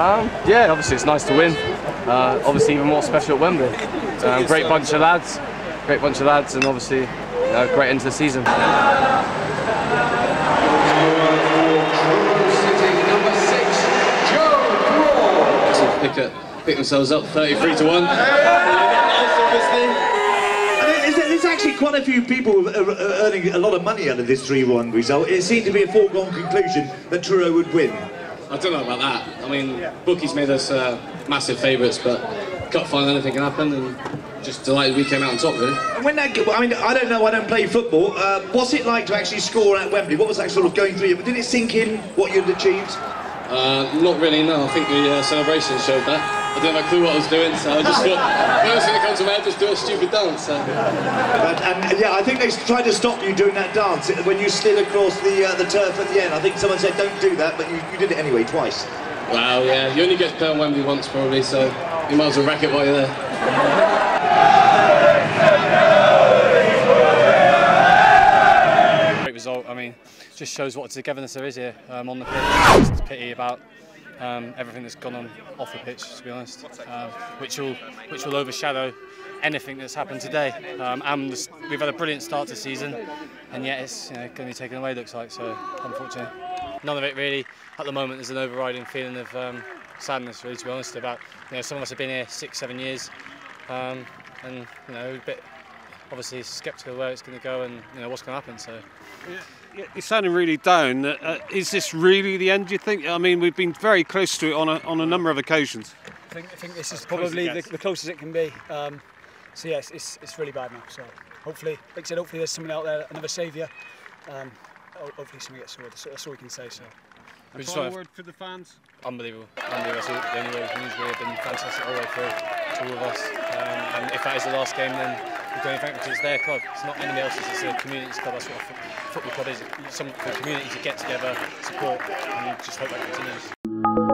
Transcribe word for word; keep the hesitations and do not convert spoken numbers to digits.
Um, yeah, obviously it's nice to win. Uh, obviously even more special at Wembley. Um, great bunch of lads, great bunch of lads, and obviously uh, great end to the season. Pick, up, pick themselves up, thirty-three to one. There's actually quite a few people earning a lot of money out of this three one result. It seemed to be a foregone conclusion that Truro would win. I don't know about that. I mean, bookies made us uh, massive favourites, but cup final, anything can happen, and just delighted we came out on top, really. And when that, I mean, I don't know, I don't play football. Uh, what's it like to actually score at Wembley? What was that sort of going through you? Did it sink in what you'd achieved? Uh, not really, no. I think the uh, celebration showed that. I didn't have a clue what I was doing, so I just thought, first thing that comes to my head, just do a stupid dance. So. But, and yeah, I think they tried to stop you doing that dance when you slid across the uh, the turf at the end. I think someone said, don't do that, but you, you did it anyway, twice. Wow, yeah. You only get to play on Wembley once, probably, so you might as well wreck it while you're there. I mean, it just shows what togetherness there is here um, on the pitch. It's a pity about um, everything that's gone on off the pitch, to be honest, um, which will which will overshadow anything that's happened today. Um, and we've had a brilliant start to the season, and yet it's, you know, going to be taken away, looks like. So unfortunately, none of it really at the moment. There's an overriding feeling of um, sadness, really, to be honest. About, you know, some of us have been here six, seven years, um, and you know, a bit. Obviously sceptical where it's going to go and, you know, what's going to happen. So yeah, you're sounding really down. Uh, is this really the end, do you think? I mean, we've been very close to it on a, on a number of occasions. I think, I think this is probably the, the closest it can be. Um, so yes, it's, it's really bad now. So hopefully, like I said, hopefully there's someone out there, another saviour. Um, hopefully someone gets sorted. That's all we can say. So. A final word for the fans? Unbelievable. Unbelievable. The only way we can use have been fantastic all the way through to all of us. Um, and if that is the last game, then we're going thankful because it's their club. It's not anybody else's. It's a community's club. That's what a football club is. It's some community to get together, support, and just hope that continues.